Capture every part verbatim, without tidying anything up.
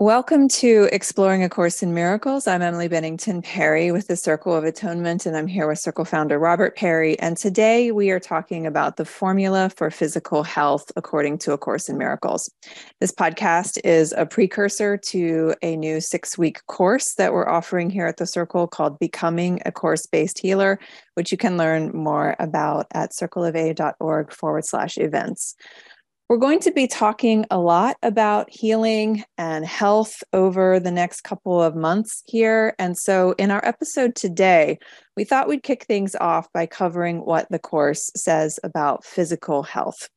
Welcome to Exploring A Course in Miracles. I'm Emily Bennington Perry with the Circle of Atonement, and I'm here with Circle founder Robert Perry. And today we are talking about the formula for physical health according to A Course in Miracles. This podcast is a precursor to a new six-week course that we're offering here at the Circle called Becoming a Course-Based Healer, which you can learn more about at circleofa.org forward slash events. We're going to be talking a lot about healing and health over the next couple of months here. And so in our episode today, we thought we'd kick things off by covering what the course says about physical health.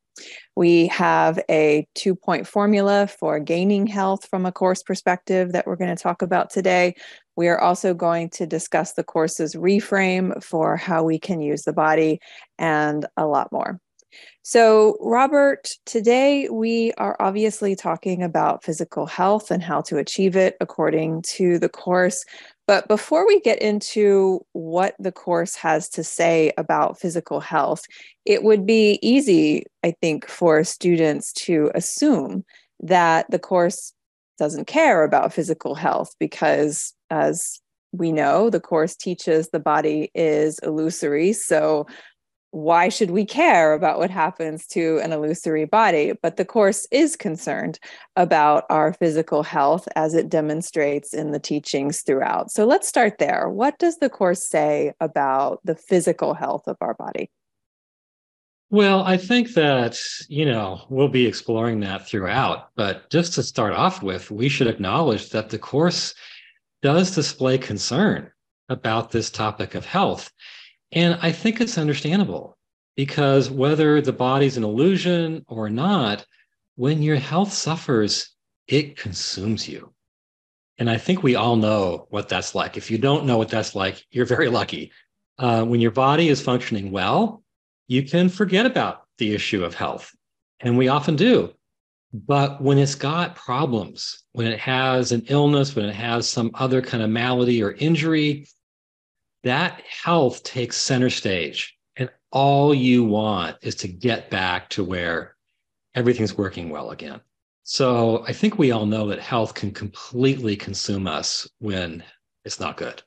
We have a two-point formula for gaining health from a course perspective that we're going to talk about today. We are also going to discuss the course's reframe for how we can use the body and a lot more. So, Robert, today we are obviously talking about physical health and how to achieve it according to the course. But before we get into what the course has to say about physical health, it would be easy, I think, for students to assume that the course doesn't care about physical health because, as we know, the course teaches the body is illusory. So why should we care about what happens to an illusory body? But the course is concerned about our physical health as it demonstrates in the teachings throughout. So let's start there. What does the course say about the physical health of our body? Well, I think that, you know, we'll be exploring that throughout. But just to start off with, we should acknowledge that the course does display concern about this topic of health. And I think it's understandable because whether the body's an illusion or not, when your health suffers, it consumes you. And I think we all know what that's like. If you don't know what that's like, you're very lucky. Uh, when your body is functioning well, you can forget about the issue of health. And we often do. But when it's got problems, when it has an illness, when it has some other kind of malady or injury, that health takes center stage, and all you want is to get back to where everything's working well again. So I think we all know that health can completely consume us when it's not good.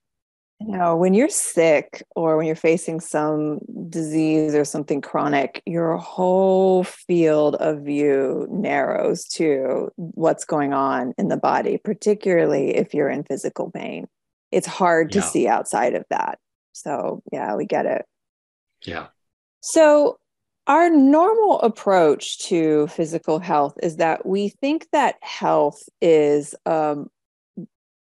You know, when you're sick or when you're facing some disease or something chronic, your whole field of view narrows to what's going on in the body, particularly if you're in physical pain. It's hard to yeah. see outside of that. So yeah, we get it. Yeah. So our normal approach to physical health is that we think that health is um,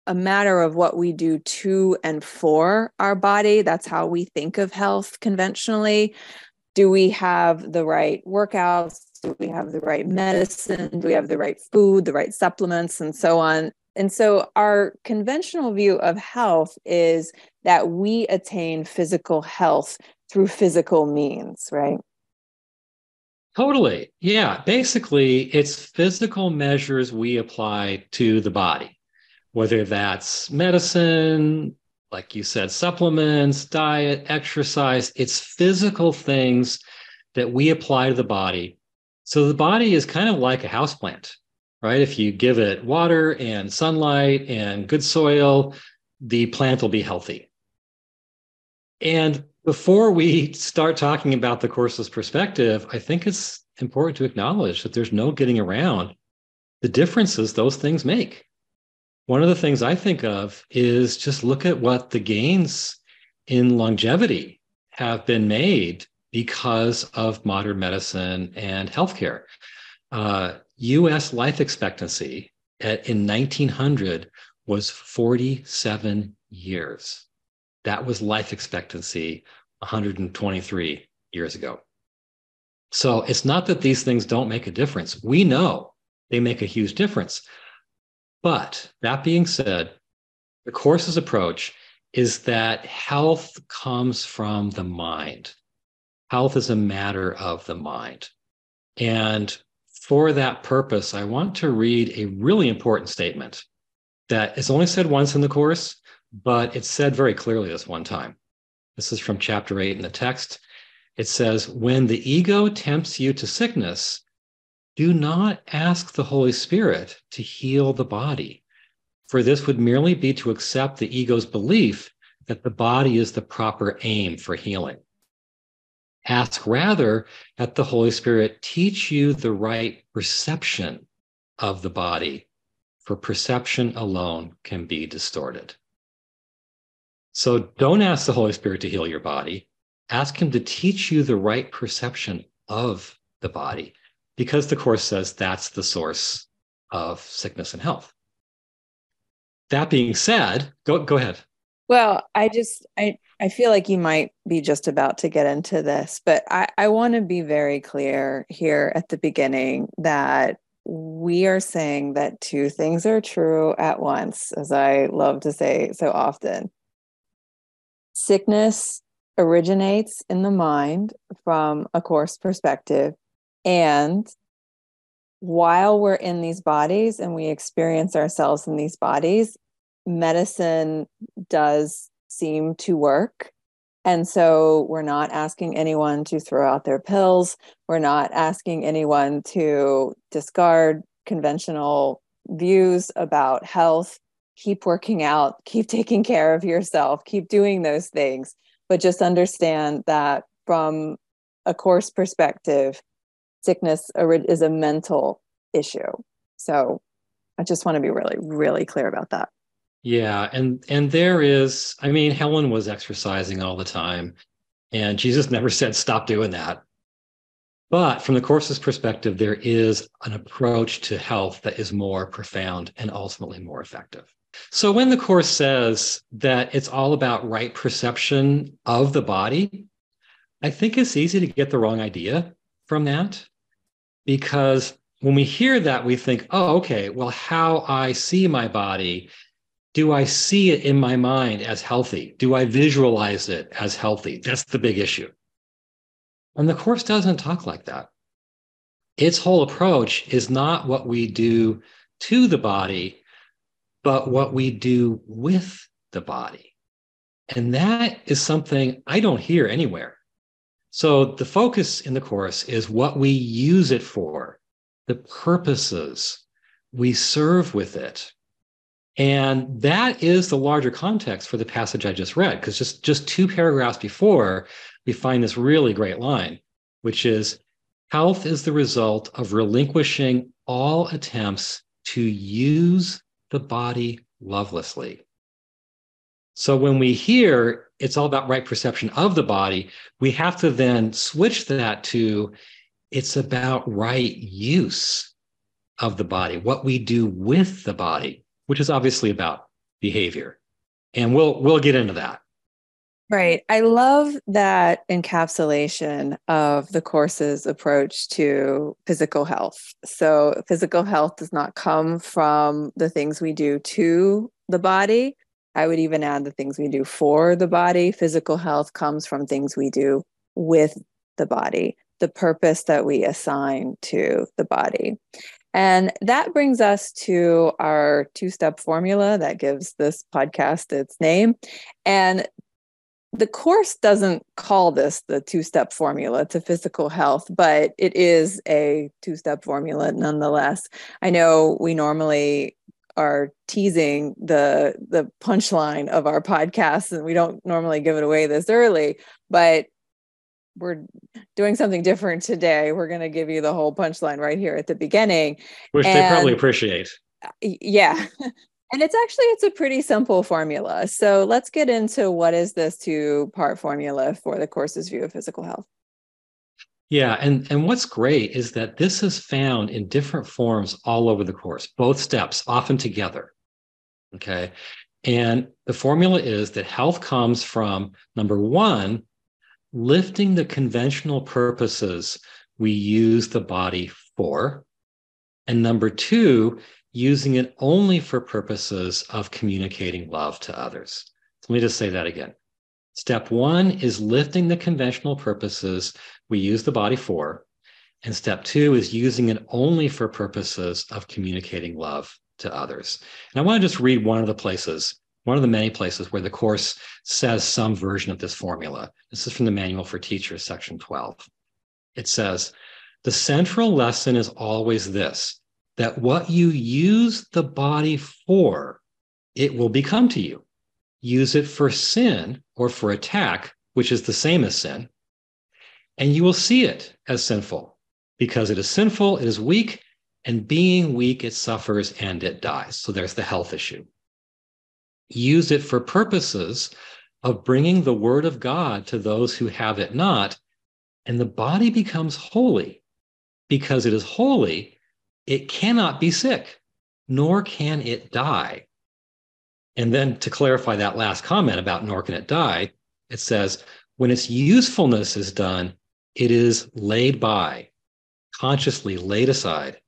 a matter of what we do to and for our body. That's how we think of health conventionally. Do we have the right workouts? Do we have the right medicine? Do we have the right food, the right supplements, and so on? And so our conventional view of health is that we attain physical health through physical means, right? Totally. Yeah. Basically, it's physical measures we apply to the body, whether that's medicine, like you said, supplements, diet, exercise. It's physical things that we apply to the body. So the body is kind of like a houseplant. Right? If you give it water and sunlight and good soil, the plant will be healthy. And before we start talking about the course's perspective, I think it's important to acknowledge that there's no getting around the differences those things make. One of the things I think of is just look at what the gains in longevity have been made because of modern medicine and healthcare. Uh, U S life expectancy at, in nineteen hundred was forty-seven years. That was life expectancy one hundred twenty-three years ago. So it's not that these things don't make a difference. We know they make a huge difference. But that being said, the course's approach is that health comes from the mind. Health is a matter of the mind. And for that purpose, I want to read a really important statement that is only said once in the course, but it's said very clearly this one time. This is from chapter eight in the text. It says, when the ego tempts you to sickness, do not ask the Holy Spirit to heal the body, for this would merely be to accept the ego's belief that the body is the proper aim for healing. Ask rather that the Holy Spirit teach you the right perception of the body, for perception alone can be distorted. So don't ask the Holy Spirit to heal your body. Ask him to teach you the right perception of the body, because the Course says that's the source of sickness and health. That being said, go, go ahead. Well, I just, I, I feel like you might be just about to get into this, but I, I want to be very clear here at the beginning that we are saying that two things are true at once, as I love to say so often. Sickness originates in the mind from a Course perspective. And while we're in these bodies and we experience ourselves in these bodies, medicine does seem to work. And so we're not asking anyone to throw out their pills. We're not asking anyone to discard conventional views about health. Keep working out, keep taking care of yourself, keep doing those things. But just understand that from a Course perspective, sickness is a mental issue. So I just want to be really, really clear about that. Yeah. And, and there is, I mean, Helen was exercising all the time and Jesus never said, stop doing that. But from the Course's perspective, there is an approach to health that is more profound and ultimately more effective. So when the Course says that it's all about right perception of the body, I think it's easy to get the wrong idea from that, because when we hear that, we think, oh, okay, well, how I see my body, do I see it in my mind as healthy? Do I visualize it as healthy? That's the big issue. And the Course doesn't talk like that. Its whole approach is not what we do to the body, but what we do with the body. And that is something I don't hear anywhere. So the focus in the Course is what we use it for, the purposes we serve with it. And that is the larger context for the passage I just read, because just, just two paragraphs before, we find this really great line, which is, health is the result of relinquishing all attempts to use the body lovelessly. So when we hear it's all about right perception of the body, we have to then switch that to, it's about right use of the body, what we do with the body, which is obviously about behavior. And we'll we'll get into that. Right. I love that encapsulation of the Course's approach to physical health. So physical health does not come from the things we do to the body. I would even add the things we do for the body. Physical health comes from things we do with the body, the purpose that we assign to the body. And that brings us to our two-step formula that gives this podcast its name. And the Course doesn't call this the two-step formula to physical health, but it is a two-step formula nonetheless. I know we normally are teasing the the punchline of our podcast, and we don't normally give it away this early, but we're doing something different today. We're going to give you the whole punchline right here at the beginning. Which and, they probably appreciate. Yeah. And it's actually, it's a pretty simple formula. So let's get into what is this two-part formula for the Course's view of physical health. Yeah. And, and what's great is that this is found in different forms all over the Course, both steps, often together. Okay. And the formula is that health comes from, number one, lifting the conventional purposes we use the body for, and number two, using it only for purposes of communicating love to others. So let me just say that again. Step one is lifting the conventional purposes we use the body for, and step two is using it only for purposes of communicating love to others. And I want to just read one of the places One of the many places where the Course says some version of this formula. This is from the Manual for Teachers, section twelve. It says, The central lesson is always this, that what you use the body for, it will become to you. Use it for sin or for attack, which is the same as sin, and you will see it as sinful. Because it is sinful, it is weak, and being weak, it suffers and it dies. So there's the health issue. Use it for purposes of bringing the word of God to those who have it not, and the body becomes holy. Because it is holy, it cannot be sick, nor can it die. And then to clarify that last comment about nor can it die, it says, when its usefulness is done, it is laid by, consciously laid aside,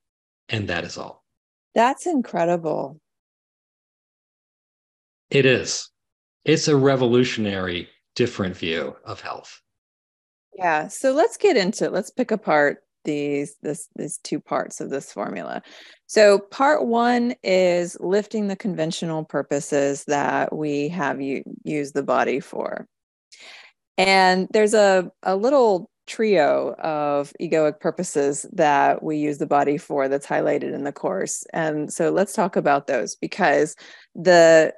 and that is all. That's incredible. It is. It's a revolutionary, different view of health. Yeah. So let's get into it. Let's pick apart these, this, these two parts of this formula. So part one is lifting the conventional purposes that we have u- used the body for. And there's a, a little trio of egoic purposes that we use the body for that's highlighted in the course. And so let's talk about those, because the,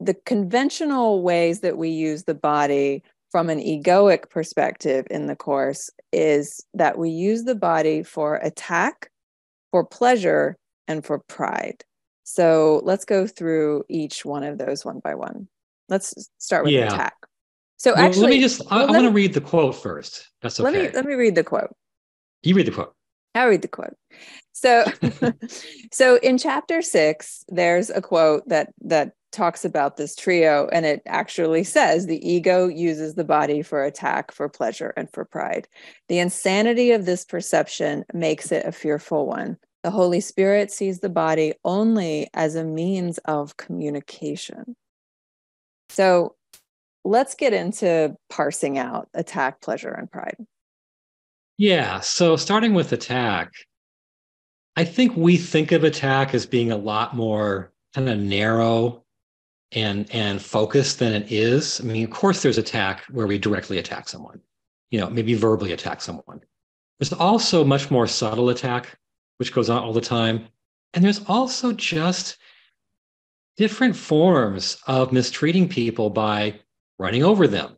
the conventional ways that we use the body from an egoic perspective in the course is that we use the body for attack, for pleasure, and for pride. So let's go through each one of those one by one. Let's start with yeah. attack. So well, actually, let me just, I, well, I want to read the quote first. That's okay. Let me, let me read the quote. You read the quote. I'll read the quote. So, so in chapter six, there's a quote that, that talks about this trio, and it actually says the ego uses the body for attack, for pleasure, and for pride. The insanity of this perception makes it a fearful one. The Holy Spirit sees the body only as a means of communication. So let's get into parsing out attack, pleasure, and pride. Yeah. So starting with attack, I think we think of attack as being a lot more kind of narrow and, and focused than it is. I mean, of course, there's attack where we directly attack someone, you know, maybe verbally attack someone. There's also much more subtle attack, which goes on all the time. And there's also just different forms of mistreating people by running over them,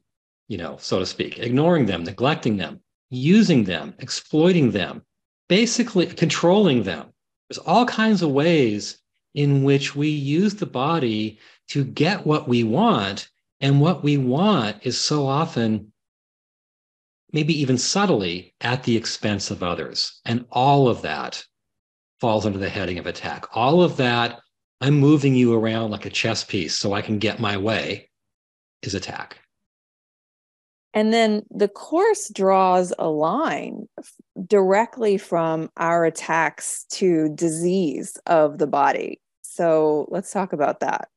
you know, so to speak, ignoring them, neglecting them, using them, exploiting them, basically controlling them. There's all kinds of ways in which we use the body to get what we want. And what we want is so often, maybe even subtly, at the expense of others. And all of that falls under the heading of attack. All of that, I'm moving you around like a chess piece so I can get my way, is attack. And then the course draws a line directly from our attacks to disease of the body. So let's talk about that.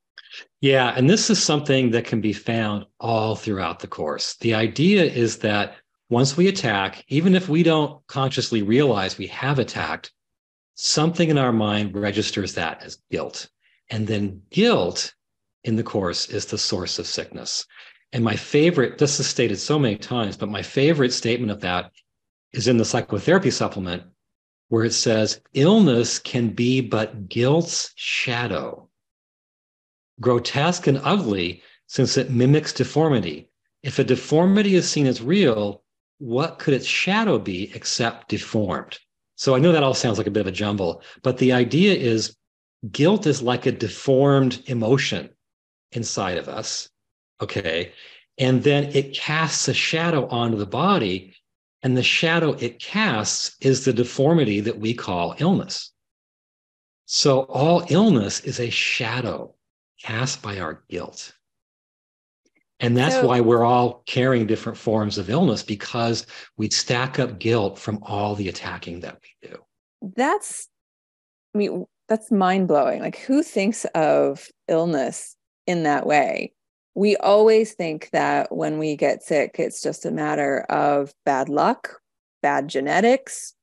Yeah, and this is something that can be found all throughout the course. The idea is that once we attack, even if we don't consciously realize we have attacked, something in our mind registers that as guilt. And then guilt in the course is the source of sickness. And my favorite, this is stated so many times, but my favorite statement of that is in the psychotherapy supplement, where it says, illness can be but guilt's shadow. Grotesque and ugly, since it mimics deformity. If a deformity is seen as real, what could its shadow be except deformed? So I know that all sounds like a bit of a jumble, but the idea is guilt is like a deformed emotion inside of us, okay? And then it casts a shadow onto the body, and the shadow it casts is the deformity that we call illness. So all illness is a shadow cast by our guilt. And that's so, why we're all carrying different forms of illness, because we stack up guilt from all the attacking that we do. That's, I mean, that's mind-blowing. Like, who thinks of illness in that way? We always think that when we get sick, it's just a matter of bad luck, bad genetics,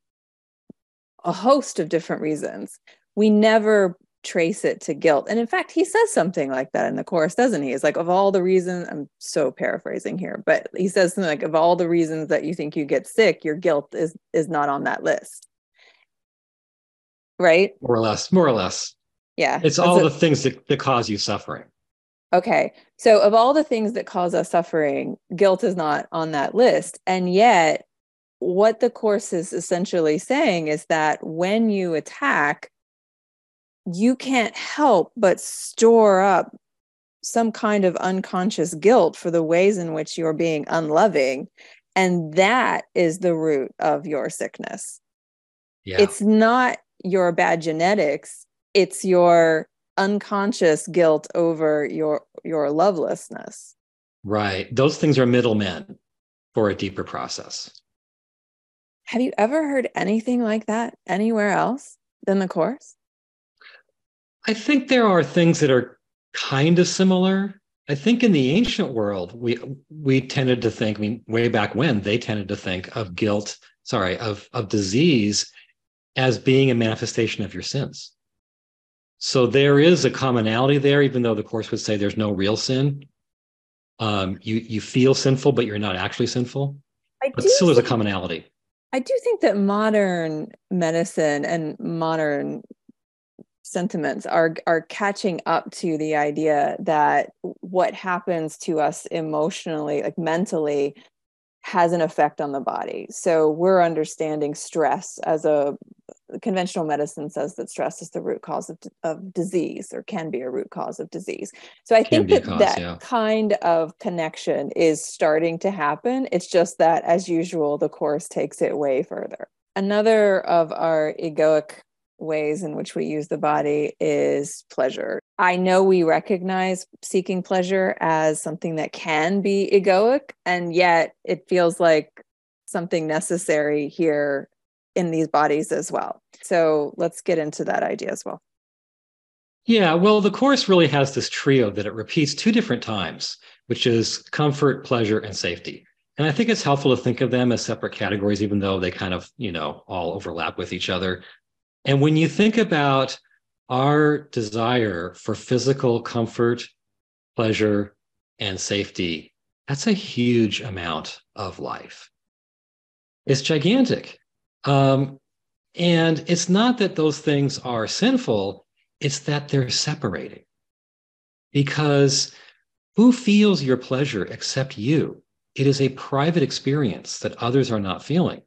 a host of different reasons. We never trace it to guilt. And in fact, he says something like that in the Course, doesn't he? It's like, of all the reasons, I'm so paraphrasing here, but he says something like, of all the reasons that you think you get sick, your guilt is is not on that list. Right? More or less, more or less. Yeah. It's all the things that, that cause you suffering. Okay. So of all the things that cause us suffering, guilt is not on that list. And yet what the Course is essentially saying is that when you attack, you can't help but store up some kind of unconscious guilt for the ways in which you're being unloving. And that is the root of your sickness. Yeah. It's not your bad genetics. It's your unconscious guilt over your, your lovelessness. Right. Those things are middlemen for a deeper process. Have you ever heard anything like that anywhere else than the Course? I think there are things that are kind of similar. I think in the ancient world, we we tended to think, I mean, way back when, they tended to think of guilt, sorry, of, of disease as being a manifestation of your sins. So there is a commonality there, even though the Course would say there's no real sin. Um, you, you feel sinful, but you're not actually sinful. I but still there's a commonality. I do think that modern medicine and modern sentiments are are catching up to the idea that what happens to us emotionally, like mentally, has an effect on the body. So we're understanding stress as a conventional medicine says that stress is the root cause of, of disease, or can be a root cause of disease. So I think that cause, that yeah. kind of connection is starting to happen. It's just that, as usual, the Course takes it way further. Another of our egoic ways in which we use the body is pleasure. I know we recognize seeking pleasure as something that can be egoic, and yet it feels like something necessary here in these bodies as well. So let's get into that idea as well. Yeah, well, the Course really has this trio that it repeats two different times, which is comfort, pleasure, and safety. And I think it's helpful to think of them as separate categories, even though they kind of, you know, all overlap with each other. And when you think about our desire for physical comfort, pleasure, and safety, that's a huge amount of life. It's gigantic. Um, and it's not that those things are sinful, it's that they're separating. Because who feels your pleasure except you? It is a private experience that others are not feeling.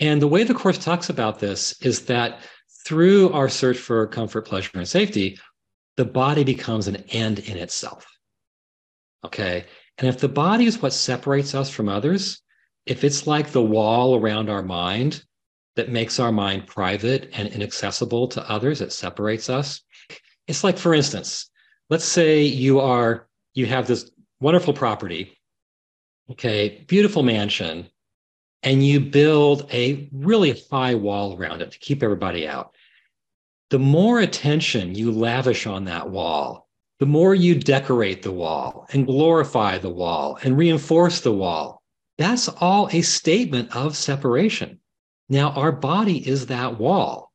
And the way the Course talks about this is that through our search for comfort, pleasure, and safety, the body becomes an end in itself. Okay? And if the body is what separates us from others, if it's like the wall around our mind that makes our mind private and inaccessible to others, it separates us. It's like, for instance, let's say you are, you have this wonderful property, okay, beautiful mansion, and you build a really high wall around it to keep everybody out. The more attention you lavish on that wall, the more you decorate the wall and glorify the wall and reinforce the wall, that's all a statement of separation. Now, our body is that wall.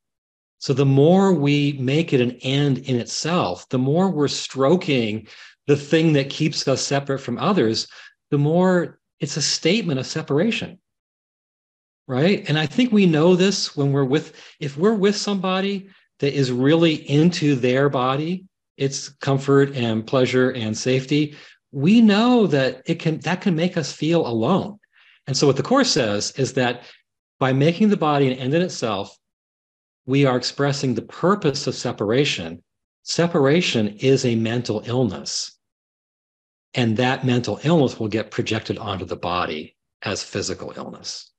So the more we make it an end in itself, the more we're stroking the thing that keeps us separate from others, the more it's a statement of separation. Right? And I think we know this when we're with, if we're with somebody that is really into their body, its comfort and pleasure and safety, we know that it can, that can make us feel alone. And so what the Course says is that by making the body an end in itself, we are expressing the purpose of separation. Separation is a mental illness. And that mental illness will get projected onto the body as physical illness.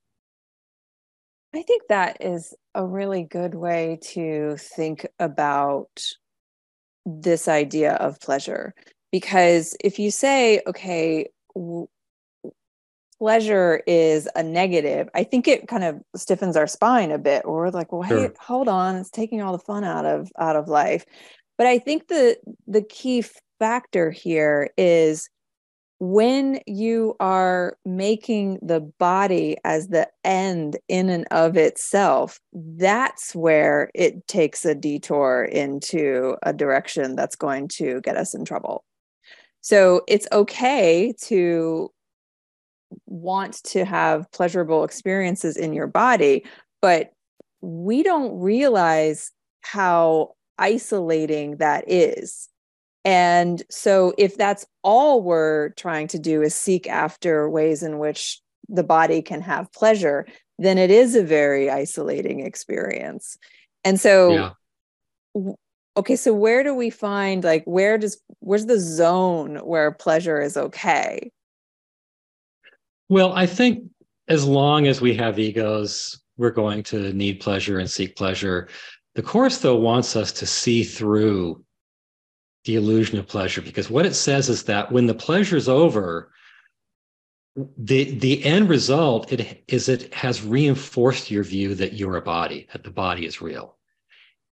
I think that is a really good way to think about this idea of pleasure, because if you say, okay, w- pleasure is a negative, I think it kind of stiffens our spine a bit, or we're like, well, hey, sure. hold on, it's taking all the fun out of, out of life. But I think the, the key factor here is when you are making the body as the end in and of itself, that's where it takes a detour into a direction that's going to get us in trouble. So it's okay to want to have pleasurable experiences in your body, but we don't realize how isolating that is. And so if that's all we're trying to do is seek after ways in which the body can have pleasure, then it is a very isolating experience. And so, yeah. okay, so where do we find, like, where does, where's the zone where pleasure is okay? Well, I think as long as we have egos, we're going to need pleasure and seek pleasure. The Course, though, wants us to see through the illusion of pleasure, because what it says is that when the pleasure's over, the the end result it is it has reinforced your view that you're a body, that the body is real.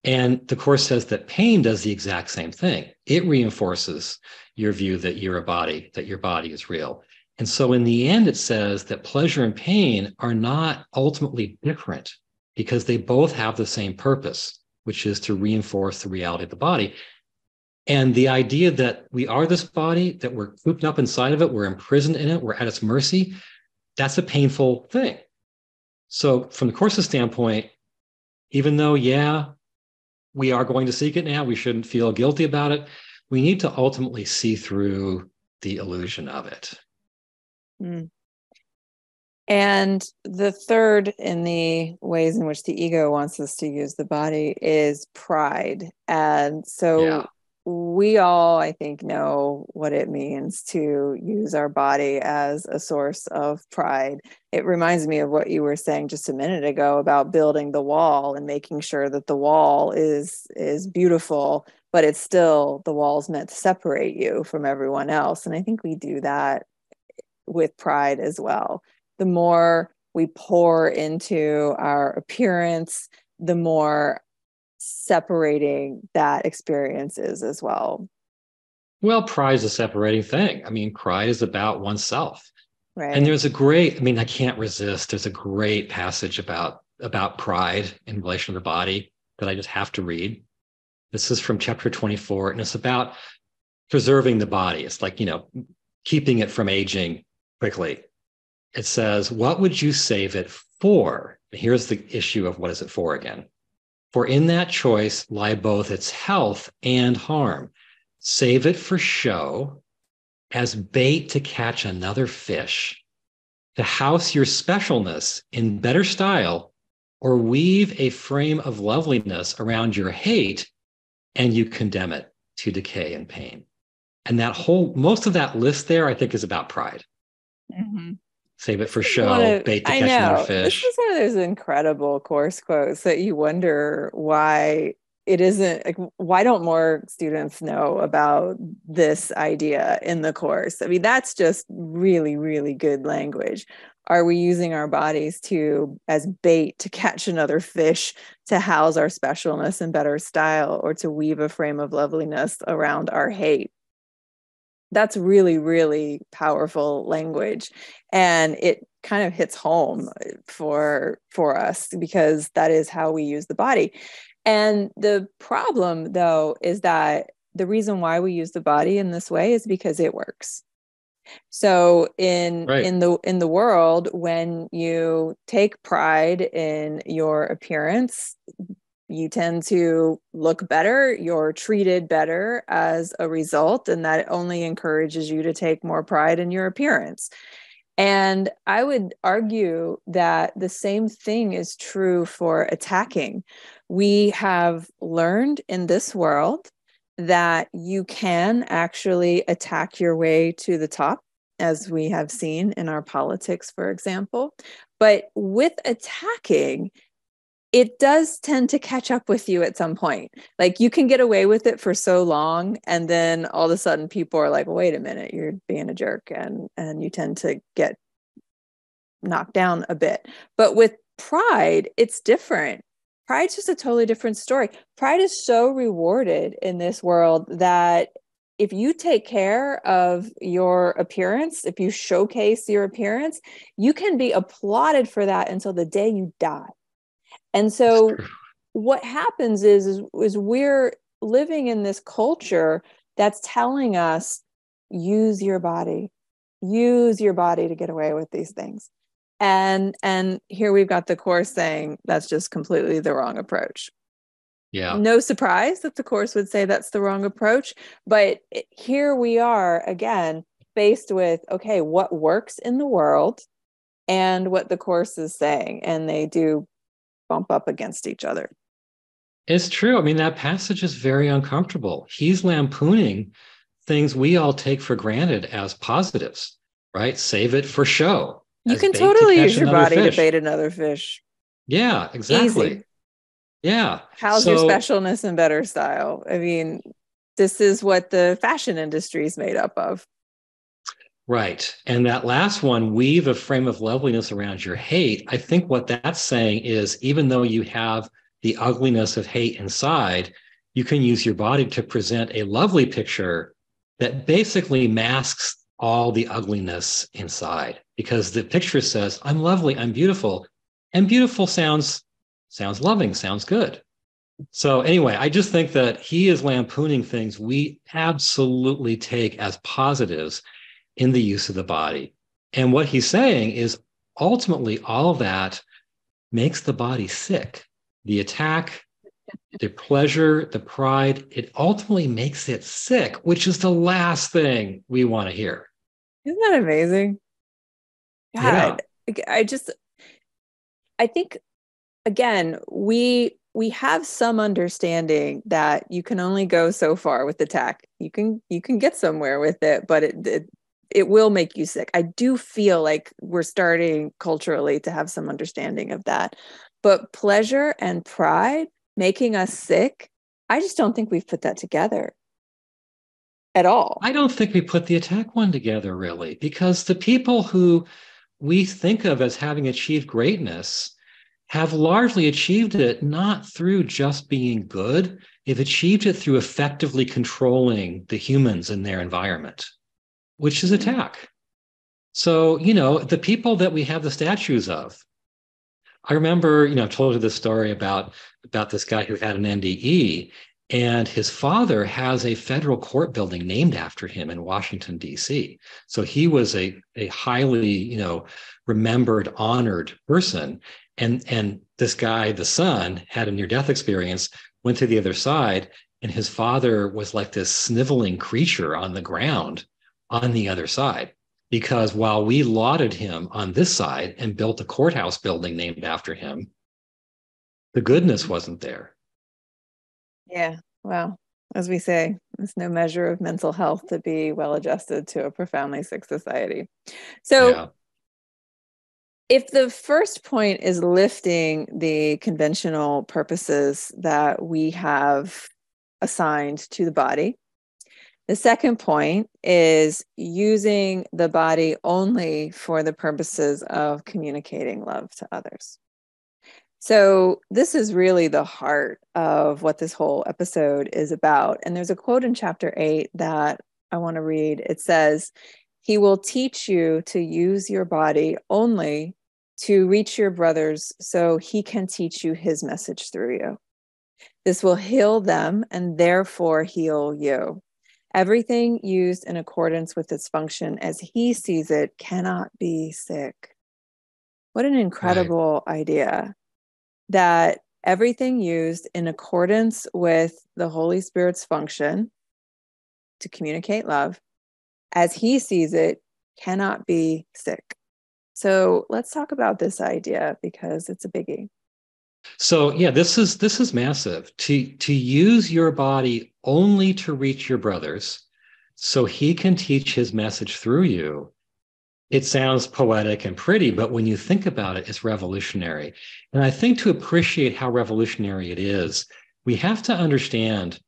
And the Course says that pain does the exact same thing. It reinforces your view that you're a body, that your body is real. And so in the end, it says that pleasure and pain are not ultimately different, because they both have the same purpose, which is to reinforce the reality of the body. And the idea that we are this body, that we're cooped up inside of it, we're imprisoned in it, we're at its mercy, that's a painful thing. So from the Course's standpoint, even though, yeah, we are going to seek it now, we shouldn't feel guilty about it, we need to ultimately see through the illusion of it. Mm. And the third in the ways in which the ego wants us to use the body is pride. And so... Yeah. We all, I think, know what it means to use our body as a source of pride. It reminds me of what you were saying just a minute ago about building the wall and making sure that the wall is, is beautiful, but it's still, the wall's meant to separate you from everyone else. And I think we do that with pride as well. The more we pour into our appearance, the more separating that experience is as well. Well, pride is a separating thing. I mean, pride is about oneself. Right. And there's a great, I mean, I can't resist. There's a great passage about, about pride in relation to the body that I just have to read. This is from chapter twenty-four, and it's about preserving the body. It's like, you know, keeping it from aging quickly. It says, what would you save it for? Here's the issue of what is it for again. For in that choice lie both its health and harm. Save it for show, as bait to catch another fish, to house your specialness in better style, or weave a frame of loveliness around your hate, and you condemn it to decay and pain. And that whole, most of that list there, I think, is about pride. Mm-hmm. Save it for show, of, bait to I catch know. Another fish. This is one of those incredible Course quotes that you wonder why it isn't, like, why don't more students know about this idea in the Course? I mean, that's just really, really good language. Are we using our bodies to, as bait to catch another fish, to house our specialness in better style, or to weave a frame of loveliness around our hate? That's really, really powerful language. And it kind of hits home for, for us, because that is how we use the body. And the problem, though, is that the reason why we use the body in this way is because it works. So in, right. in the, in the world, when you take pride in your appearance, you tend to look better, you're treated better as a result, and that only encourages you to take more pride in your appearance. And I would argue that the same thing is true for attacking. We have learned in this world that you can actually attack your way to the top, as we have seen in our politics, for example. But with attacking, it does tend to catch up with you at some point. Like, you can get away with it for so long, and then all of a sudden people are like, wait a minute, you're being a jerk, and, and you tend to get knocked down a bit. But with pride, it's different. Pride's just a totally different story. Pride is so rewarded in this world that if you take care of your appearance, if you showcase your appearance, you can be applauded for that until the day you die. And so what happens is, is, is we're living in this culture that's telling us, use your body, use your body to get away with these things. And, and here we've got the Course saying that's just completely the wrong approach. Yeah. No surprise that the Course would say that's the wrong approach, but here we are again, faced with, okay, what works in the world and what the Course is saying, and they do bump up against each other. It's true. I mean, that passage is very uncomfortable. He's lampooning things we all take for granted as positives, right? Save it for show. You can totally use your body to bait another fish. Yeah, exactly. Easy. Yeah. How's so, your specialness and better style? I mean, this is what the fashion industry is made up of. Right. And that last one, weave a frame of loveliness around your hate. I think what that's saying is, even though you have the ugliness of hate inside, you can use your body to present a lovely picture that basically masks all the ugliness inside, because the picture says, I'm lovely, I'm beautiful. And beautiful sounds Sounds loving, sounds good. So anyway, I just think that he is lampooning things we absolutely take as positives in the use of the body. And what he's saying is, ultimately, all that makes the body sick. The attack, the pleasure, the pride, it ultimately makes it sick, which is the last thing we want to hear. Isn't that amazing? God, yeah. I just, I think... Again, we we have some understanding that you can only go so far with the tack. You can you can get somewhere with it, but it, it it will make you sick. I do feel like we're starting culturally to have some understanding of that. But pleasure and pride making us sick, I just don't think we've put that together at all. I don't think we put the attack one together, really, because the people who we think of as having achieved greatness have largely achieved it not through just being good. They've achieved it through effectively controlling the humans in their environment, which is attack. So, you know, the people that we have the statues of, I remember, you know, I've told you this story about, about this guy who had an N D E, and his father has a federal court building named after him in Washington, D C. So he was a, a highly, you know, remembered, honored person. And, and this guy, the son, had a near-death experience, went to the other side, and his father was like this sniveling creature on the ground on the other side. Because while we lauded him on this side and built a courthouse building named after him, the goodness wasn't there. Yeah, well, as we say, it's no measure of mental health to be well-adjusted to a profoundly sick society. So. Yeah. If the first point is lifting the conventional purposes that we have assigned to the body, the second point is using the body only for the purposes of communicating love to others. So this is really the heart of what this whole episode is about. And there's a quote in chapter eight that I want to read. It says, "He will teach you to use your body only to reach your brothers so he can teach you his message through you. This will heal them and therefore heal you. Everything used in accordance with its function as he sees it cannot be sick." What an incredible right. idea, that everything used in accordance with the Holy Spirit's function to communicate love as he sees it cannot be sick. So let's talk about this idea, because it's a biggie. So yeah, this is this is massive. To, to use your body only to reach your brothers so he can teach his message through you. It sounds poetic and pretty, but when you think about it, it's revolutionary. And I think to appreciate how revolutionary it is, we have to understand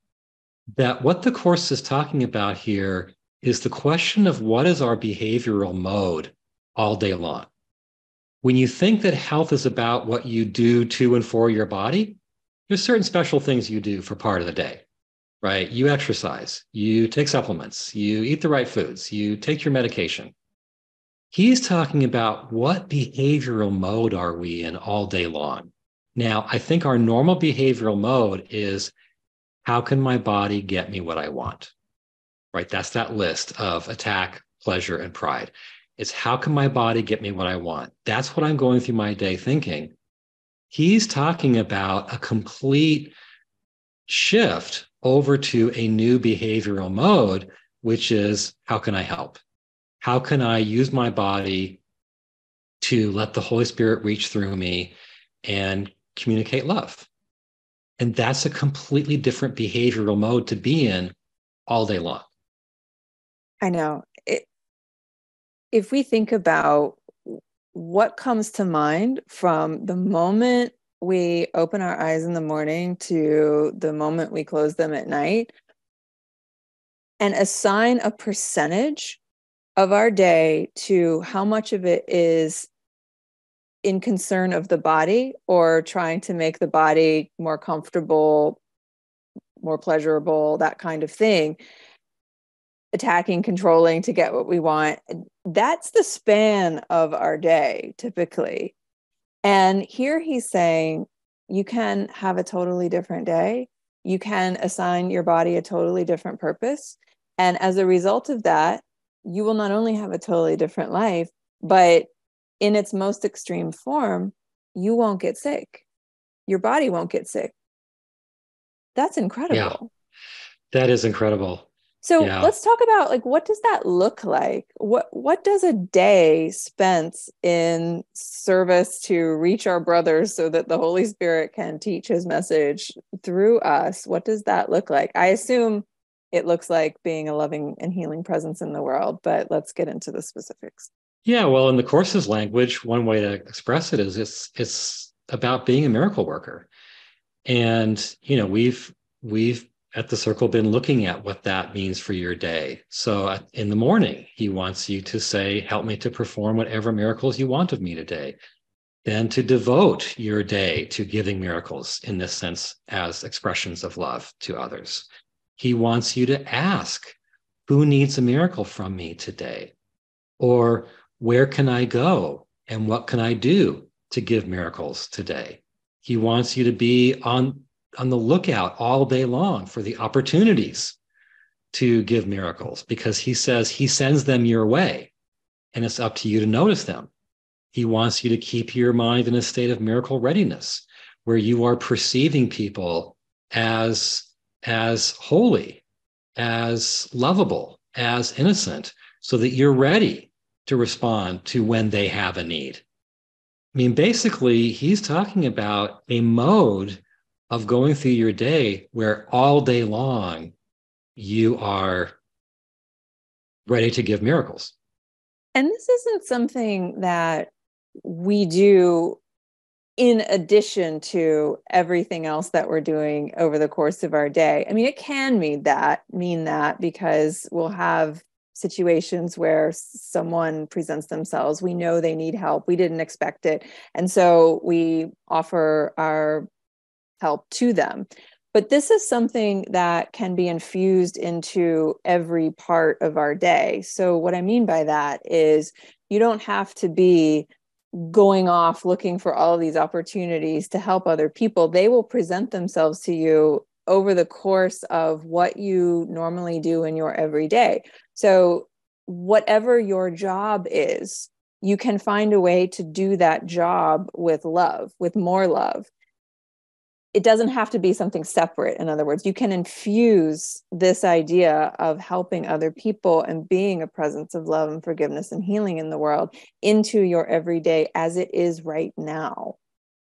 that what the Course is talking about here is the question of what is our behavioral mode all day long. When you think that health is about what you do to and for your body, there's certain special things you do for part of the day. right? You exercise, you take supplements, you eat the right foods, you take your medication. He's talking about what behavioral mode are we in all day long. Now, I think our normal behavioral mode is, how can my body get me what I want, right? That's that list of attack, pleasure, and pride. It's how can my body get me what I want? That's what I'm going through my day thinking. He's talking about a complete shift over to a new behavioral mode, which is, how can I help? How can I use my body to let the Holy Spirit reach through me and communicate love? And that's a completely different behavioral mode to be in all day long. I know. It, if we think about what comes to mind from the moment we open our eyes in the morning to the moment we close them at night, and assign a percentage of our day to how much of it is in concern of the body or trying to make the body more comfortable, more pleasurable, that kind of thing, attacking, controlling to get what we want. That's the span of our day typically. And here he's saying, you can have a totally different day. You can assign your body a totally different purpose. And as a result of that, you will not only have a totally different life, but in its most extreme form, you won't get sick. Your body won't get sick. That's incredible. Yeah, that is incredible. So yeah. Let's talk about, like, what does that look like? What what does a day spent in service to reach our brothers so that the Holy Spirit can teach his message through us? What does that look like? I assume it looks like being a loving and healing presence in the world, but let's get into the specifics. Yeah, well, in the Course's language, one way to express it is it's it's about being a miracle worker. And, you know, we've we've at the Circle been looking at what that means for your day. So in the morning, he wants you to say, help me to perform whatever miracles you want of me today. Then to devote your day to giving miracles in this sense as expressions of love to others. He wants you to ask, who needs a miracle from me today? Or where can I go and what can I do to give miracles today? He wants you to be on, on the lookout all day long for the opportunities to give miracles, because he says he sends them your way and it's up to you to notice them. He wants you to keep your mind in a state of miracle readiness where you are perceiving people as as holy, as lovable, as innocent, so that you're ready to respond to when they have a need. I mean, basically, he's talking about a mode of going through your day where all day long you are ready to give miracles. And this isn't something that we do in addition to everything else that we're doing over the course of our day. I mean, it can mean that, mean that because we'll have situations where someone presents themselves, we know they need help, we didn't expect it, and so we offer our help to them. But this is something that can be infused into every part of our day. So what I mean by that is you don't have to be going off looking for all of these opportunities to help other people. They will present themselves to you over the course of what you normally do in your everyday. So whatever your job is, you can find a way to do that job with love, with more love. It doesn't have to be something separate. In other words, you can infuse this idea of helping other people and being a presence of love and forgiveness and healing in the world into your everyday as it is right now.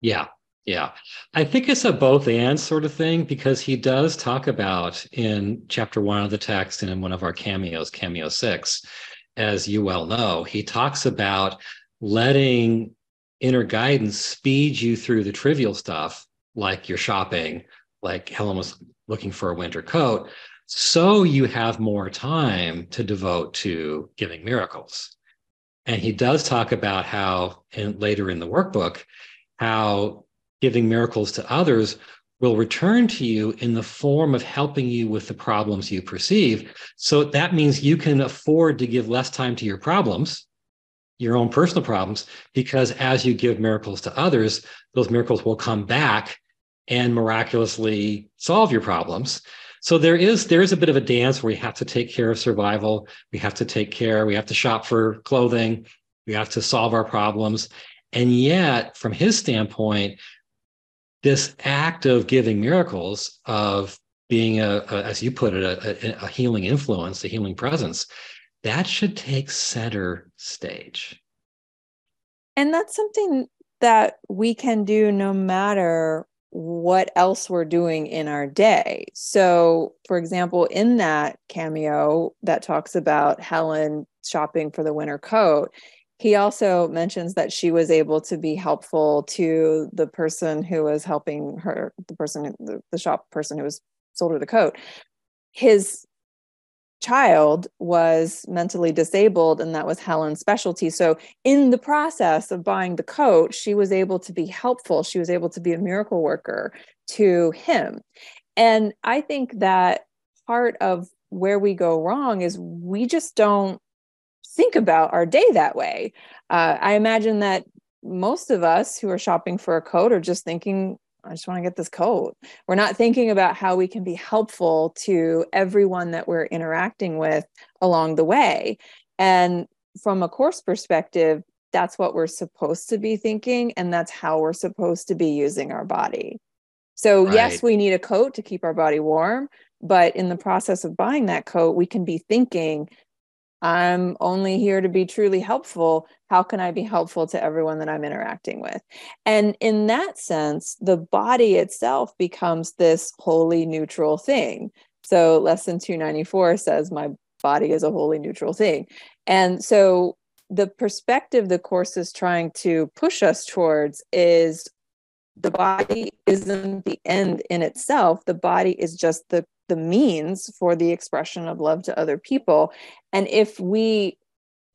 Yeah, yeah. I think it's a both and sort of thing, because he does talk about in chapter one of the text and in one of our cameos, cameo six, as you well know, he talks about letting inner guidance speed you through the trivial stuff, like you're shopping, like Helen was looking for a winter coat, so you have more time to devote to giving miracles. And he does talk about how, and later in the workbook, how giving miracles to others will return to you in the form of helping you with the problems you perceive. So that means you can afford to give less time to your problems, your own personal problems, because as you give miracles to others, those miracles will come back and miraculously solve your problems. So there is there is a bit of a dance where we have to take care of survival. We have to take care. We have to shop for clothing. We have to solve our problems. And yet, from his standpoint, this act of giving miracles, of being, a, a as you put it, a, a healing influence, a healing presence, that should take center stage. And that's something that we can do no matter what else we're doing in our day. So, for example, in that cameo that talks about Helen shopping for the winter coat, he also mentions that she was able to be helpful to the person who was helping her, the person, the, the shop person who was sold her the coat. His child was mentally disabled, and that was Helen's specialty. So in the process of buying the coat, she was able to be helpful. She was able to be a miracle worker to him. And I think that part of where we go wrong is we just don't think about our day that way. Uh, I imagine that most of us who are shopping for a coat are just thinking, I just want to get this coat. We're not thinking about how we can be helpful to everyone that we're interacting with along the way. And from a course perspective, that's what we're supposed to be thinking. And that's how we're supposed to be using our body. So right. Yes, we need a coat to keep our body warm, but in the process of buying that coat, we can be thinking, I'm only here to be truly helpful. How can I be helpful to everyone that I'm interacting with? And in that sense, the body itself becomes this wholly neutral thing. So lesson two ninety-four says my body is a wholly neutral thing. And so the perspective the course is trying to push us towards is the body isn't the end in itself. The body is just the the means for the expression of love to other people. And if we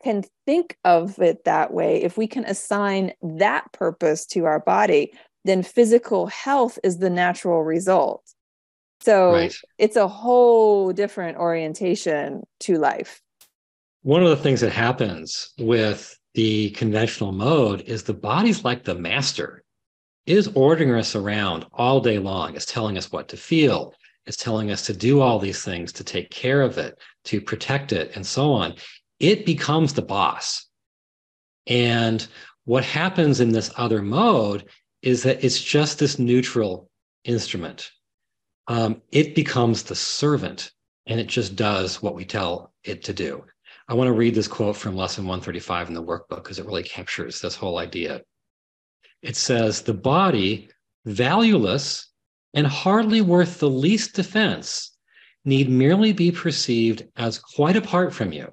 can think of it that way, if we can assign that purpose to our body, then physical health is the natural result. So right. It's a whole different orientation to life. One of the things that happens with the conventional mode is the body's like the master. It is ordering us around all day long. It's telling us what to feel. It's telling us to do all these things, to take care of it, to protect it, and so on. It becomes the boss. And what happens in this other mode is that it's just this neutral instrument. Um, it becomes the servant, and it just does what we tell it to do. I want to read this quote from lesson one thirty-five in the workbook because it really captures this whole idea. It says, the body, valueless and hardly worth the least defense, need merely be perceived as quite apart from you,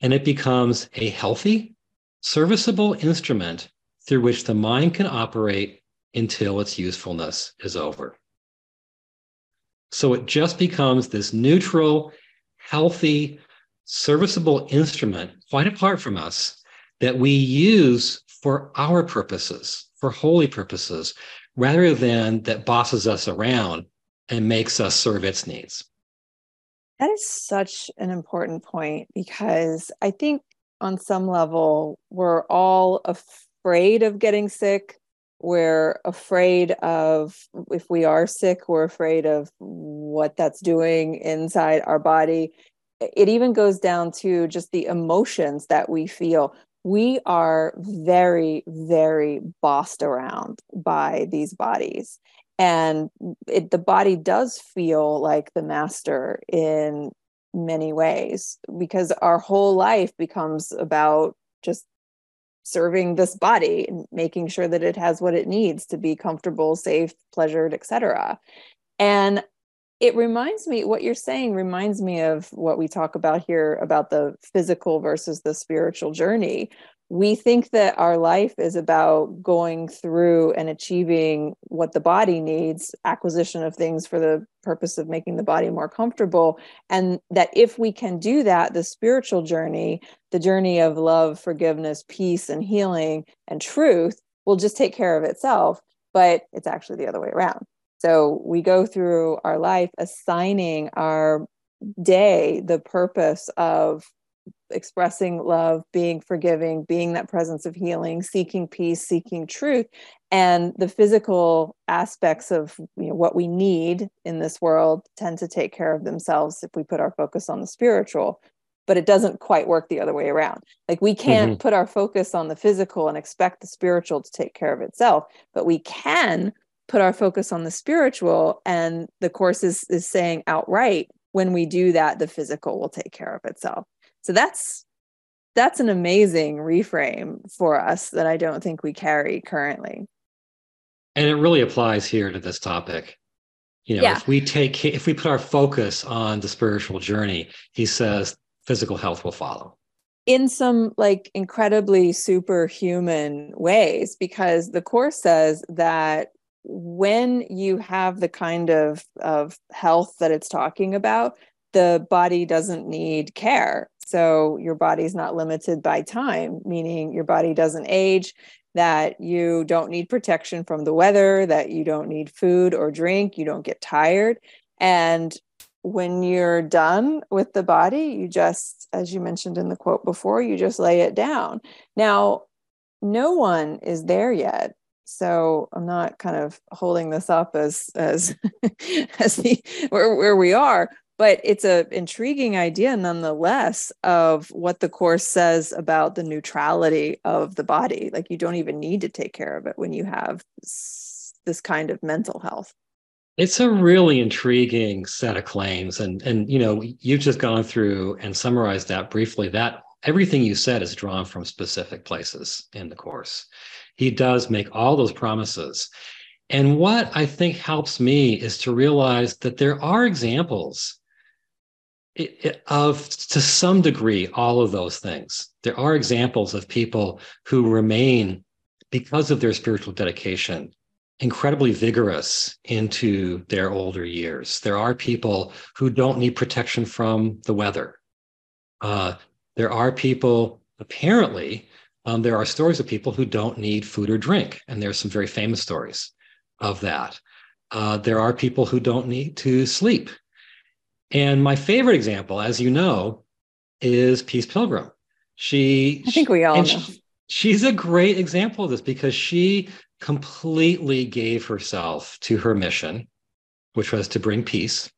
and it becomes a healthy, serviceable instrument through which the mind can operate until its usefulness is over. So it just becomes this neutral, healthy, serviceable instrument, quite apart from us, that we use for our purposes, for holy purposes, rather than that bosses us around and makes us serve its needs. That is such an important point, because I think on some level, we're all afraid of getting sick. We're afraid of, if we are sick, we're afraid of what that's doing inside our body. It even goes down to just the emotions that we feel. We are very, very bossed around by these bodies. And it, the body does feel like the master in many ways, because our whole life becomes about just serving this body and making sure that it has what it needs to be comfortable, safe, pleasured, et cetera. And it reminds me, what you're saying reminds me of what we talk about here about the physical versus the spiritual journey. We think that our life is about going through and achieving what the body needs, acquisition of things for the purpose of making the body more comfortable. And that if we can do that, the spiritual journey, the journey of love, forgiveness, peace, and healing, and truth will just take care of itself. But it's actually the other way around. So we go through our life assigning our day the purpose of expressing love, being forgiving, being that presence of healing, seeking peace, seeking truth, and the physical aspects of, you know, what we need in this world tend to take care of themselves if we put our focus on the spiritual. But it doesn't quite work the other way around. Like, we can't mm-hmm. put our focus on the physical and expect the spiritual to take care of itself, but we can put our focus on the spiritual, and the Course is, is saying outright, when we do that, the physical will take care of itself. So that's that's an amazing reframe for us that I don't think we carry currently. And it really applies here to this topic. You know, yeah. if we take if we put our focus on the spiritual journey, he says physical health will follow. In some like incredibly superhuman ways, because the Course says that when you have the kind of of health that it's talking about, the body doesn't need care. So your body's not limited by time, meaning your body doesn't age, that you don't need protection from the weather, that you don't need food or drink, you don't get tired. And when you're done with the body, you just, as you mentioned in the quote before, you just lay it down. Now, no one is there yet. So I'm not kind of holding this up as as as the where, where we are. But it's an intriguing idea, nonetheless, of what the Course says about the neutrality of the body. Like, you don't even need to take care of it when you have this kind of mental health. It's a really intriguing set of claims. And, and you know, you've just gone through and summarized that briefly. That everything you said is drawn from specific places in the Course. He does make all those promises. And what I think helps me is to realize that there are examples It, it, of, to some degree, all of those things. There are examples of people who remain, because of their spiritual dedication, incredibly vigorous into their older years. There are people who don't need protection from the weather. Uh, there are people, apparently, um, there are stories of people who don't need food or drink, and there are some very famous stories of that. Uh, there are people who don't need to sleep. And my favorite example, as you know, is Peace Pilgrim. She, I think we all know. She, she's a great example of this because she completely gave herself to her mission, which was to bring peace.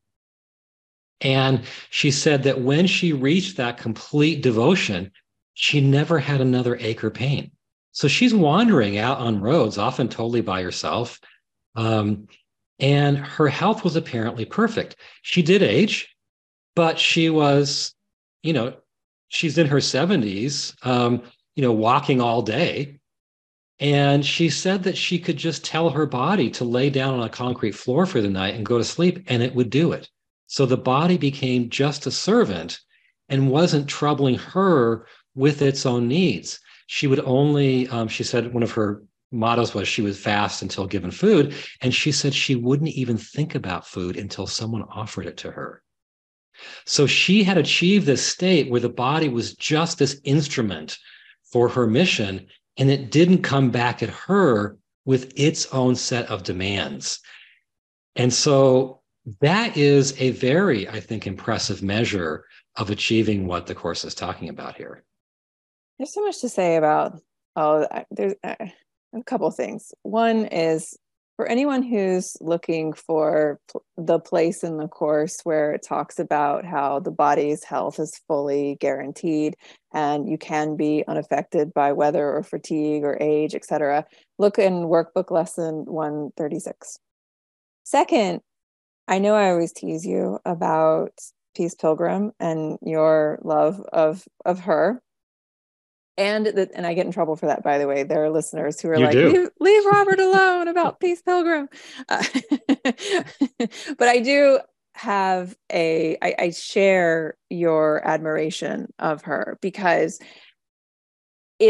And she said that when she reached that complete devotion, she never had another ache or pain. So she's wandering out on roads, often totally by herself. Um, And her health was apparently perfect. She did age, but she was, you know, she's in her seventies, um, you know, walking all day. And she said that she could just tell her body to lay down on a concrete floor for the night and go to sleep, and it would do it. So the body became just a servant and wasn't troubling her with its own needs. She would only, um, she said one of her mottos was she would fast until given food. And she said she wouldn't even think about food until someone offered it to her. So she had achieved this state where the body was just this instrument for her mission, and it didn't come back at her with its own set of demands. And so that is a very, I think, impressive measure of achieving what the Course is talking about here. There's so much to say about, oh, there's... Uh... a couple of things. One is for anyone who's looking for pl- the place in the Course where it talks about how the body's health is fully guaranteed and you can be unaffected by weather or fatigue or age, et cetera, look in workbook lesson one thirty-six. Second, I know I always tease you about Peace Pilgrim and your love of, of her. And that, and I get in trouble for that, by the way. There are listeners who are you like, leave, leave Robert alone about Peace Pilgrim. Uh, but I do have a, I, I share your admiration of her, because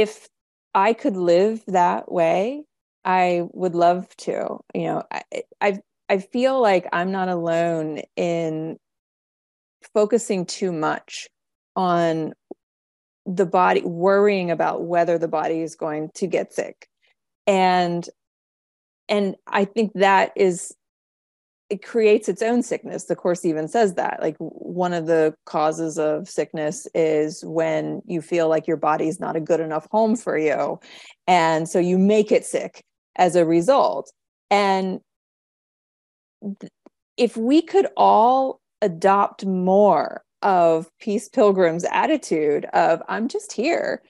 if I could live that way, I would love to. You know, I, I, I feel like I'm not alone in focusing too much on the body, worrying about whether the body is going to get sick. And, and I think that is it creates its own sickness. The Course even says that, like, one of the causes of sickness is when you feel like your body's not a good enough home for you. And so you make it sick as a result. And th- if we could all adopt more of Peace Pilgrim's attitude of, I'm just here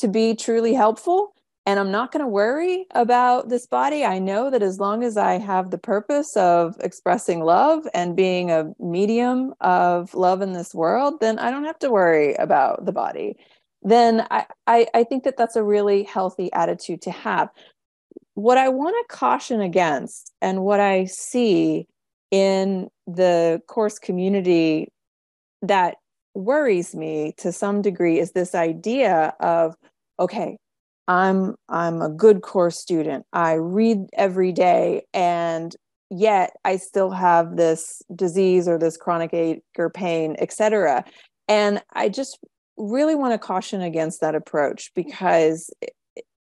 to be truly helpful, and I'm not going to worry about this body. I know that as long as I have the purpose of expressing love and being a medium of love in this world, then I don't have to worry about the body. Then I, I, I think that that's a really healthy attitude to have. What I want to caution against, and what I see in the Course community that worries me to some degree, is this idea of, okay, I'm I'm a good Course student. I read every day, and yet I still have this disease or this chronic ache or pain, et cetera. And I just really want to caution against that approach, because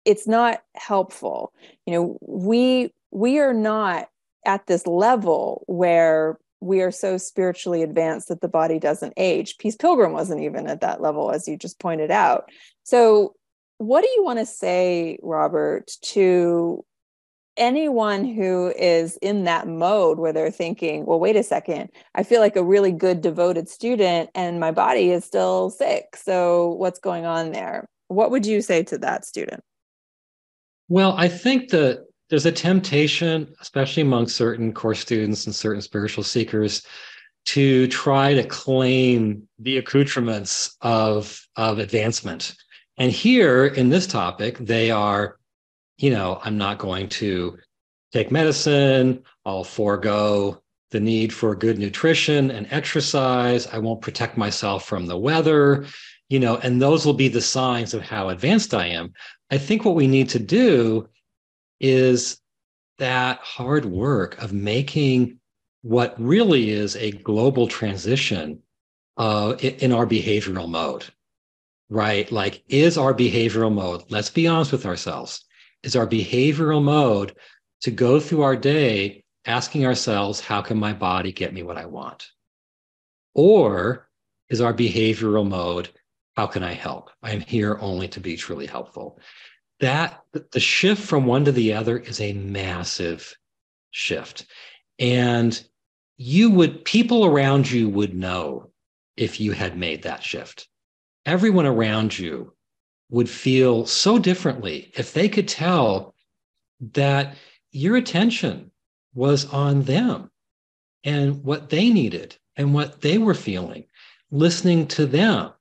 it's not helpful. You know, we we are not at this level where we are so spiritually advanced that the body doesn't age. Peace Pilgrim wasn't even at that level, as you just pointed out. So what do you want to say, Robert, to anyone who is in that mode where they're thinking, well, wait a second, I feel like a really good devoted student and my body is still sick. So what's going on there? What would you say to that student? Well, I think that there's a temptation, especially among certain Course students and certain spiritual seekers, to try to claim the accoutrements of, of advancement. And here in this topic, they are, you know, I'm not going to take medicine. I'll forego the need for good nutrition and exercise. I won't protect myself from the weather, you know, and those will be the signs of how advanced I am. I think what we need to do is that hard work of making what really is a global transition uh, in our behavioral mode. Right? Like, is our behavioral mode, let's be honest with ourselves, is our behavioral mode to go through our day asking ourselves, how can my body get me what I want? Or is our behavioral mode, how can I help? I'm here only to be truly helpful. That the shift from one to the other is a massive shift. And you would, people around you would know if you had made that shift. Everyone around you would feel so differently if they could tell that your attention was on them and what they needed and what they were feeling, listening to them,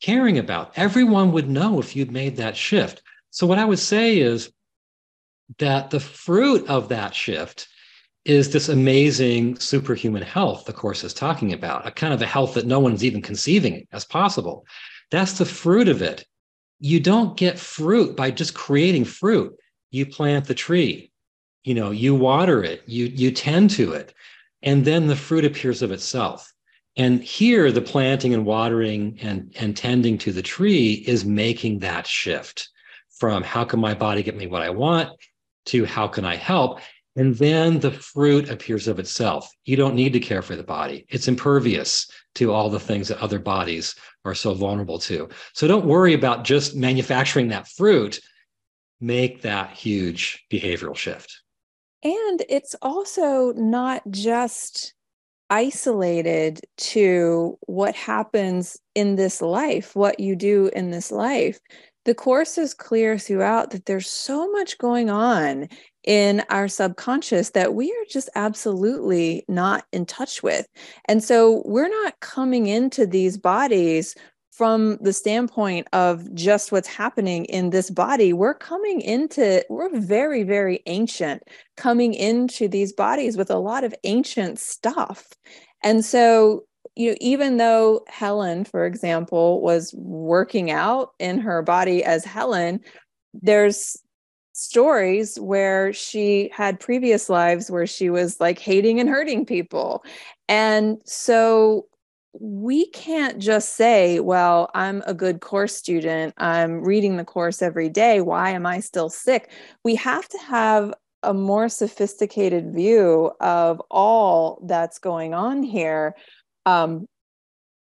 caring about. Everyone would know if you'd made that shift. So what I would say is that the fruit of that shift is this amazing superhuman health the Course is talking about, a kind of a health that no one's even conceiving as possible. That's the fruit of it. You don't get fruit by just creating fruit. You plant the tree, you know, you water it, you, you tend to it, and then the fruit appears of itself. And here the planting and watering and, and tending to the tree is making that shift from how can my body get me what I want to how can I help? And then the fruit appears of itself. You don't need to care for the body. It's impervious to all the things that other bodies are so vulnerable to. So don't worry about just manufacturing that fruit. Make that huge behavioral shift. And it's also not just isolated to what happens in this life, what you do in this life. The Course is clear throughout that there's so much going on in our subconscious that we are just absolutely not in touch with. And so we're not coming into these bodies from the standpoint of just what's happening in this body. We're coming into, we're very, very ancient, coming into these bodies with a lot of ancient stuff. And so, you know, even though Helen, for example, was working out in her body as Helen, there's stories where she had previous lives where she was like hating and hurting people. And so we can't just say, well, I'm a good Course student, I'm reading the Course every day, why am I still sick? We have to have a more sophisticated view of all that's going on here. Um,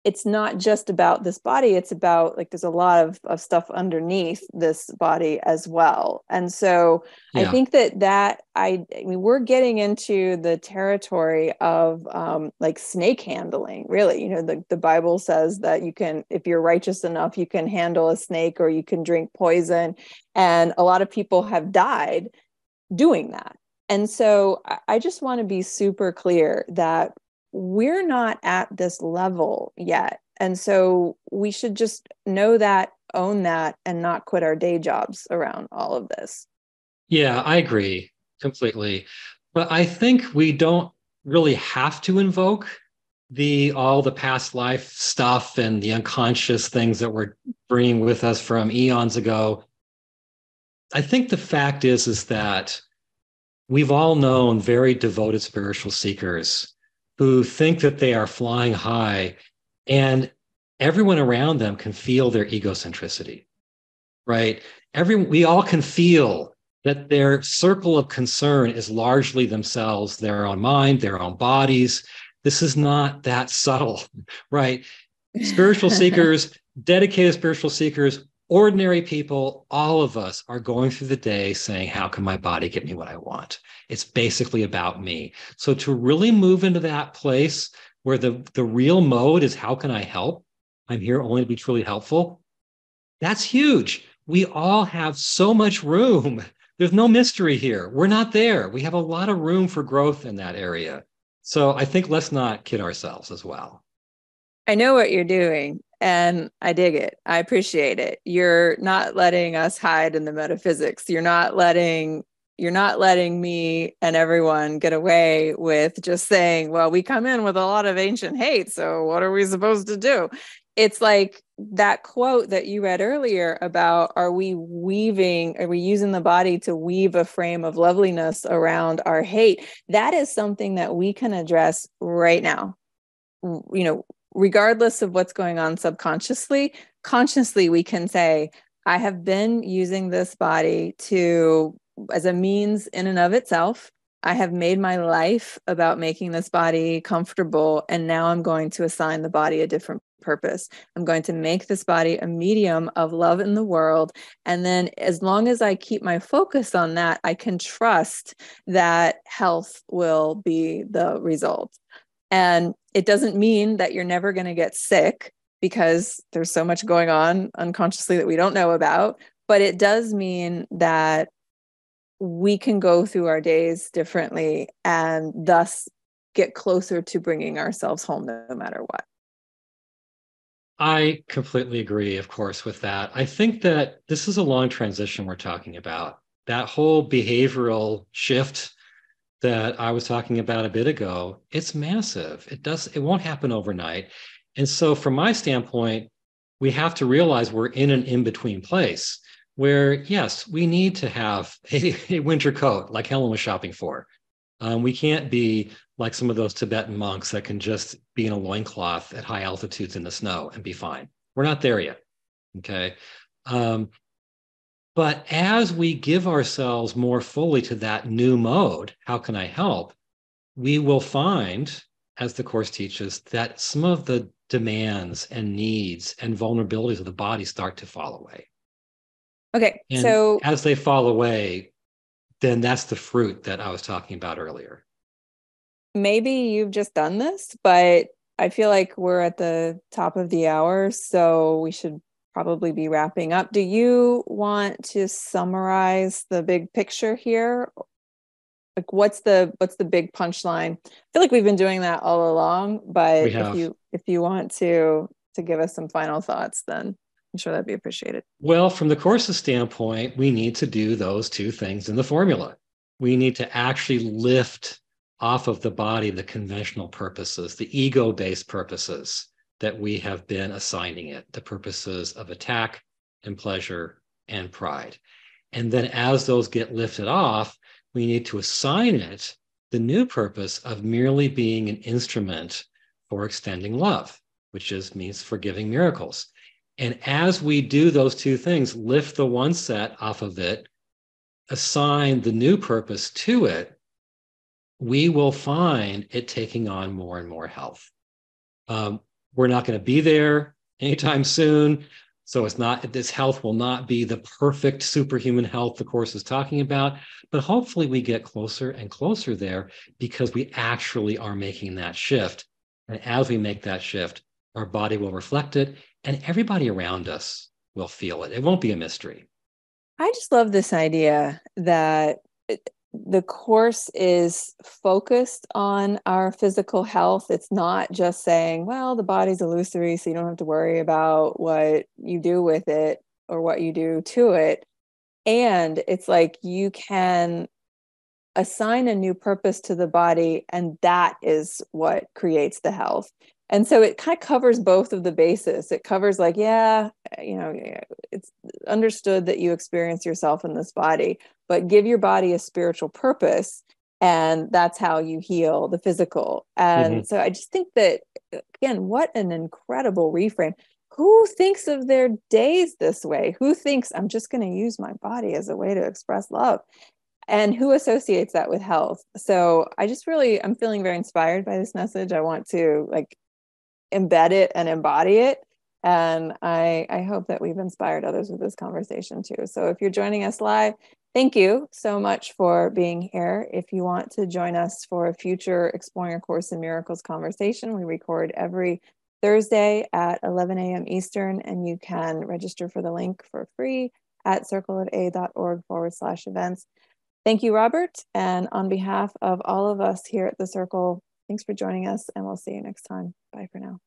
it's not just about this body. It's about, like, there's a lot of, of stuff underneath this body as well. And so yeah. I think that that I, I mean, we're getting into the territory of um, like snake handling, really. You know, the, the Bible says that you can, if you're righteous enough, you can handle a snake or you can drink poison. And a lot of people have died doing that. And so I just want to be super clear that we're not at this level yet. And so we should just know that, own that, and not quit our day jobs around all of this. Yeah, I agree completely. But I think we don't really have to invoke the all the past life stuff and the unconscious things that we're bringing with us from eons ago. I think the fact is, is that we've all known very devoted spiritual seekers who think that they are flying high, and everyone around them can feel their egocentricity, right? Every, we all can feel that their circle of concern is largely themselves, their own mind, their own bodies. This is not that subtle, right? Spiritual seekers, dedicated spiritual seekers, ordinary people, all of us are going through the day saying, how can my body get me what I want? It's basically about me. So to really move into that place where the, the real mode is, how can I help? I'm here only to be truly helpful. That's huge. We all have so much room. There's no mystery here. We're not there. We have a lot of room for growth in that area. So I think let's not kid ourselves as well. I know what you're doing. And I dig it. I appreciate it. You're not letting us hide in the metaphysics. You're not letting, you're not letting me and everyone get away with just saying, well, we come in with a lot of ancient hate, so what are we supposed to do? It's like that quote that you read earlier about, are we weaving, are we using the body to weave a frame of loveliness around our hate? That is something that we can address right now. You know, regardless of what's going on subconsciously, consciously, we can say, I have been using this body to, as a means in and of itself. I have made my life about making this body comfortable. And now I'm going to assign the body a different purpose. I'm going to make this body a medium of love in the world. And then as long as I keep my focus on that, I can trust that health will be the result. And it doesn't mean that you're never going to get sick, because there's so much going on unconsciously that we don't know about, but it does mean that we can go through our days differently and thus get closer to bringing ourselves home no matter what. I completely agree, of course, with that. I think that this is a long transition we're talking about. That whole behavioral shift that I was talking about a bit ago, it's massive. It does, it won't happen overnight. And so from my standpoint, we have to realize we're in an in-between place where, yes, we need to have a, a winter coat like Helen was shopping for. Um, we can't be like some of those Tibetan monks that can just be in a loincloth at high altitudes in the snow and be fine. We're not there yet, okay? Um, But as we give ourselves more fully to that new mode, how can I help? We will find, as the Course teaches, that some of the demands and needs and vulnerabilities of the body start to fall away. Okay, and so as they fall away, then that's the fruit that I was talking about earlier. Maybe you've just done this, but I feel like we're at the top of the hour, so we should probably be wrapping up. Do you want to summarize the big picture here? Like, what's the what's the big punchline? I feel like we've been doing that all along, but if you if you want to to give us some final thoughts, then I'm sure that'd be appreciated. Well, from the Course's standpoint, we need to do those two things in the formula. We need to actually lift off of the body the conventional purposes, the ego-based purposes that we have been assigning it, the purposes of attack and pleasure and pride. And then as those get lifted off, we need to assign it the new purpose of merely being an instrument for extending love, which is means for giving miracles. And as we do those two things, lift the one set off of it, assign the new purpose to it, we will find it taking on more and more health. Um, we're not going to be there anytime soon. So it's not, this health will not be the perfect superhuman health the Course is talking about, but hopefully we get closer and closer there because we actually are making that shift. And as we make that shift, our body will reflect it and everybody around us will feel it. It won't be a mystery. I just love this idea that the Course is focused on our physical health. It's not just saying, well, the body's illusory, so you don't have to worry about what you do with it or what you do to it. And it's like you can assign a new purpose to the body, and that is what creates the health. And so it kind of covers both of the bases. It covers like, yeah, you know, it's understood that you experience yourself in this body, but give your body a spiritual purpose. And that's how you heal the physical. And mm-hmm. so I just think that, again, what an incredible reframe. Who thinks of their days this way? Who thinks I'm just going to use my body as a way to express love? And who associates that with health? So I just really, I'm feeling very inspired by this message. I want to like embed it and embody it. And I, I hope that we've inspired others with this conversation too. So if you're joining us live, thank you so much for being here. If you want to join us for a future Exploring A Course in Miracles conversation, we record every Thursday at eleven a.m. Eastern, and you can register for the link for free at circleofa.org forward slash events. Thank you, Robert. And on behalf of all of us here at the Circle, thanks for joining us, and we'll see you next time. Bye for now.